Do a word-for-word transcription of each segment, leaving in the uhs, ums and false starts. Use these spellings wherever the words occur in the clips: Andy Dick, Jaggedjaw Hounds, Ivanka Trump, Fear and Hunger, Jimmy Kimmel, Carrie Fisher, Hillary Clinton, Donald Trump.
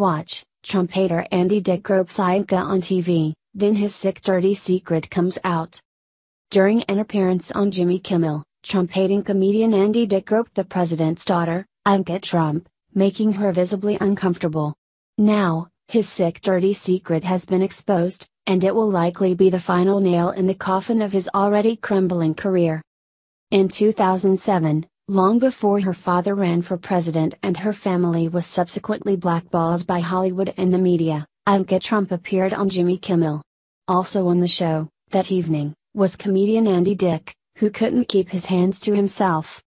Watch, Trump hater Andy Dick gropes Ivanka on T V, then his sick dirty secret comes out. During an appearance on Jimmy Kimmel, Trump-hating comedian Andy Dick groped the president's daughter, Ivanka Trump, making her visibly uncomfortable. Now, his sick dirty secret has been exposed, and it will likely be the final nail in the coffin of his already crumbling career. In two thousand seven, long before her father ran for president and her family was subsequently blackballed by Hollywood and the media, Ivanka Trump appeared on Jimmy Kimmel. Also on the show, that evening, was comedian Andy Dick, who couldn't keep his hands to himself.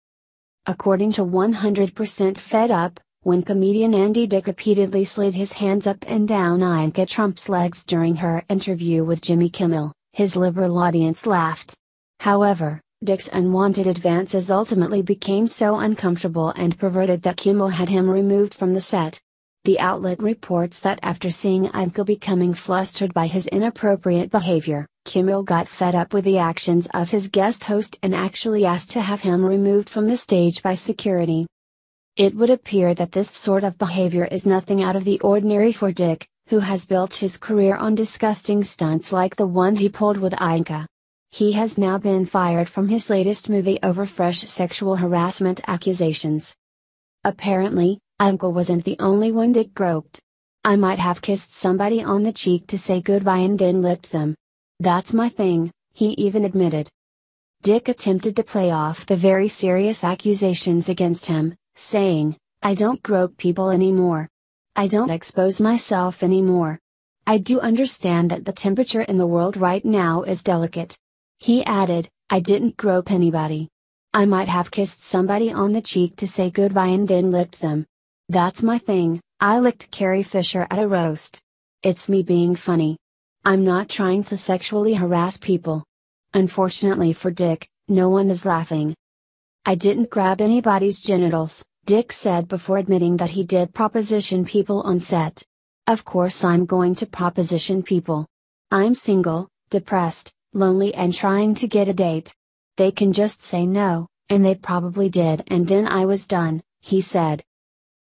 According to one hundred percent Fed Up, when comedian Andy Dick repeatedly slid his hands up and down Ivanka Trump's legs during her interview with Jimmy Kimmel, his liberal audience laughed. However, Dick's unwanted advances ultimately became so uncomfortable and perverted that Kimmel had him removed from the set. The outlet reports that after seeing Ivanka becoming flustered by his inappropriate behavior, Kimmel got fed up with the actions of his guest host and actually asked to have him removed from the stage by security. It would appear that this sort of behavior is nothing out of the ordinary for Dick, who has built his career on disgusting stunts like the one he pulled with Ivanka. He has now been fired from his latest movie over fresh sexual harassment accusations. Apparently, Ivanka wasn't the only one Dick groped. "I might have kissed somebody on the cheek to say goodbye and then licked them. That's my thing," he even admitted. Dick attempted to play off the very serious accusations against him, saying, "I don't grope people anymore. I don't expose myself anymore. I do understand that the temperature in the world right now is delicate." He added, "I didn't grope anybody. I might have kissed somebody on the cheek to say goodbye and then licked them. That's my thing. I licked Carrie Fisher at a roast. It's me being funny. I'm not trying to sexually harass people." Unfortunately for Dick, no one is laughing. "I didn't grab anybody's genitals," Dick said before admitting that he did proposition people on set. "Of course I'm going to proposition people. I'm single, depressed, lonely and trying to get a date. They can just say no, and they probably did and then I was done," he said.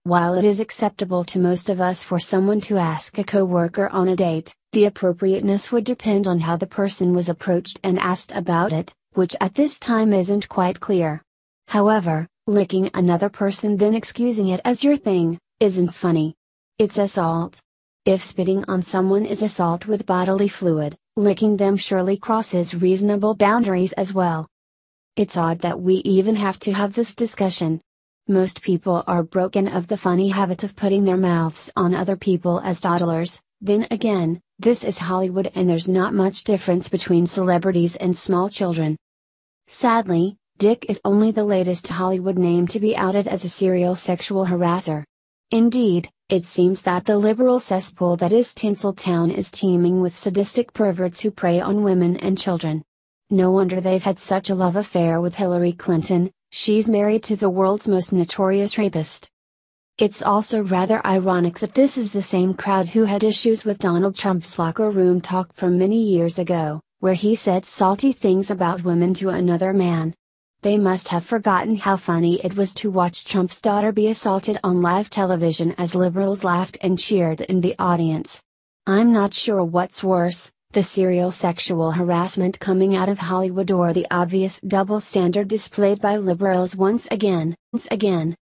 While it is acceptable to most of us for someone to ask a coworker on a date, the appropriateness would depend on how the person was approached and asked about it, which at this time isn't quite clear. However, licking another person then excusing it as your thing, isn't funny. It's assault. If spitting on someone is assault with bodily fluid, licking them surely crosses reasonable boundaries as well. It's odd that we even have to have this discussion. Most people are broken of the funny habit of putting their mouths on other people as toddlers. Then again, this is Hollywood and there's not much difference between celebrities and small children. Sadly, Dick is only the latest Hollywood name to be outed as a serial sexual harasser. Indeed, it seems that the liberal cesspool that is Tinseltown is teeming with sadistic perverts who prey on women and children. No wonder they've had such a love affair with Hillary Clinton, she's married to the world's most notorious rapist. It's also rather ironic that this is the same crowd who had issues with Donald Trump's locker room talk from many years ago, where he said salty things about women to another man. They must have forgotten how funny it was to watch Trump's daughter be assaulted on live television as liberals laughed and cheered in the audience. I'm not sure what's worse, the serial sexual harassment coming out of Hollywood or the obvious double standard displayed by liberals once again, once again.